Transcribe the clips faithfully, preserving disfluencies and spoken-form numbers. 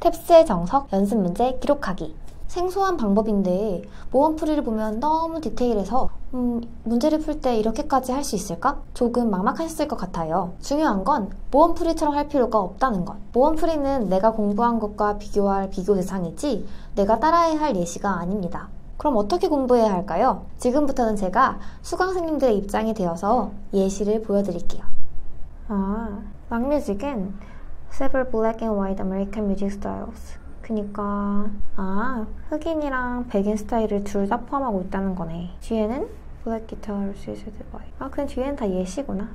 텝스의 정석 연습문제 기록하기. 생소한 방법인데 모험풀이를 보면 너무 디테일해서 음, 문제를 풀 때 이렇게까지 할 수 있을까? 조금 막막하셨을 것 같아요. 중요한 건 모험풀이처럼 할 필요가 없다는 것. 모험풀이는 내가 공부한 것과 비교할 비교 대상이지 내가 따라야 할 예시가 아닙니다. 그럼 어떻게 공부해야 할까요? 지금부터는 제가 수강생님들의 입장이 되어서 예시를 보여드릴게요. 아, 락뮤직은 several black and white American music styles. 그니까 아, 흑인이랑 백인 스타일을 둘 다 포함하고 있다는 거네. 뒤에는 블랙 기타를 쓰셔야 될 거예요. 아, 그냥 뒤에는 다 예시구나.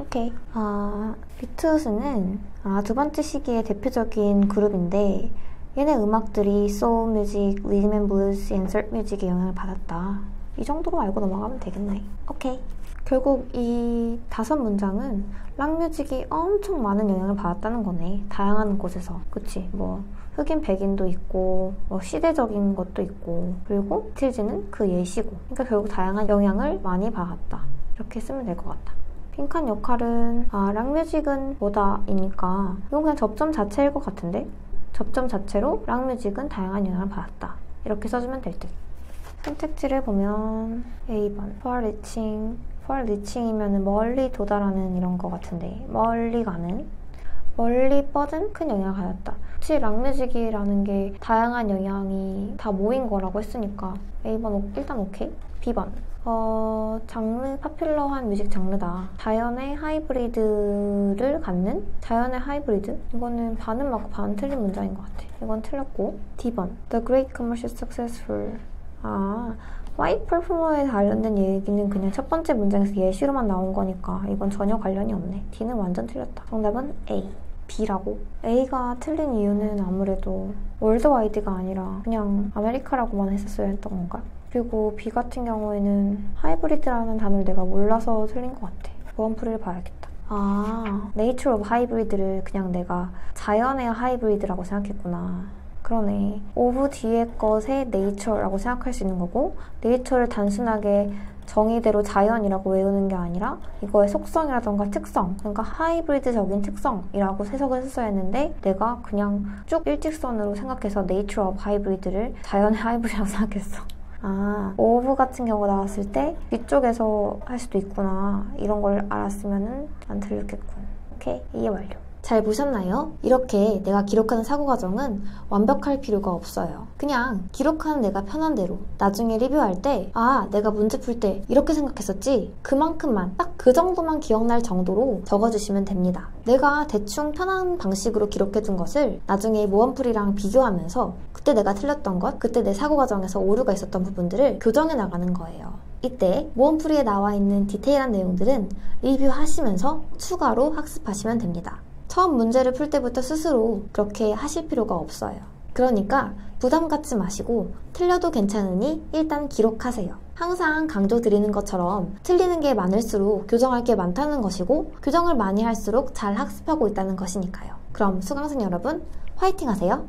오케이. 아, 비트스는 아, 두 번째 시기의 대표적인 그룹인데 얘네 음악들이 소울 뮤직, 리듬 앤 블루스, 앤서 뮤직의 영향을 받았다. 이 정도로 알고 넘어가면 되겠네. 오케이. 결국 이 다섯 문장은 락뮤직이 엄청 많은 영향을 받았다는 거네. 다양한 곳에서. 그치? 뭐 흑인 백인도 있고 뭐 시대적인 것도 있고 그리고 비틀즈는 그 예시고 그러니까 결국 다양한 영향을 많이 받았다. 이렇게 쓰면 될 것 같다. 빈칸 역할은 아, 락뮤직은 뭐다 이니까 이건 그냥 접점 자체일 것 같은데? 접점 자체로 락뮤직은 다양한 영향을 받았다. 이렇게 써주면 될 듯. 선택지를 보면 에이 번 For reaching For reaching이면 멀리 도달하는 이런 거 같은데 멀리 가는 멀리 뻗은 큰 영향을 가졌다. 혹시 락뮤직이라는 게 다양한 영향이 다 모인 거라고 했으니까 에이 번 일단 오케이. 비 번 어, 장르, 파퓰러한 뮤직 장르다. 자연의 하이브리드를 갖는? 자연의 하이브리드? 이거는 반은 맞고 반은 틀린 문장인 것 같아. 이건 틀렸고. 디 번 The Great Commercial Successful. 아, 화이트 퍼포머에 관련된 얘기는 그냥 첫 번째 문장에서 예시로만 나온 거니까 이건 전혀 관련이 없네. D는 완전 틀렸다. 정답은 A, B라고. A가 틀린 이유는 아무래도 월드와이드가 아니라 그냥 아메리카라고만 했었어야 했던 건가? 그리고 B 같은 경우에는 하이브리드라는 단어를 내가 몰라서 틀린 것 같아. 모험풀이를 봐야겠다. 아, Nature of Hybrid를 그냥 내가 자연의 하이브리드라고 생각했구나. 그러네. 오브 뒤에 것의 네이처라고 생각할 수 있는 거고 네이처를 단순하게 정의대로 자연이라고 외우는 게 아니라 이거의 속성이라던가 특성 그러니까 하이브리드적인 특성이라고 해석을 했어야 했는데 내가 그냥 쭉 일직선으로 생각해서 네이처 오브 하이브리드를 자연의 하이브리드라고 생각했어. 아, 오브 같은 경우가 나왔을 때 뒤쪽에서 할 수도 있구나. 이런 걸 알았으면 안 틀렸겠군. 오케이, 이해 완료. 잘 보셨나요? 이렇게 내가 기록하는 사고 과정은 완벽할 필요가 없어요. 그냥 기록하는 내가 편한 대로 나중에 리뷰할 때 아, 내가 문제 풀 때 이렇게 생각했었지 그만큼만 딱 그 정도만 기억날 정도로 적어주시면 됩니다. 내가 대충 편한 방식으로 기록해둔 것을 나중에 모험풀이랑 비교하면서 그때 내가 틀렸던 것, 그때 내 사고 과정에서 오류가 있었던 부분들을 교정해 나가는 거예요. 이때 모험풀이에 나와 있는 디테일한 내용들은 리뷰하시면서 추가로 학습하시면 됩니다. 처음 문제를 풀 때부터 스스로 그렇게 하실 필요가 없어요. 그러니까 부담 갖지 마시고 틀려도 괜찮으니 일단 기록하세요. 항상 강조드리는 것처럼 틀리는 게 많을수록 교정할 게 많다는 것이고 교정을 많이 할수록 잘 학습하고 있다는 것이니까요. 그럼 수강생 여러분, 화이팅 하세요!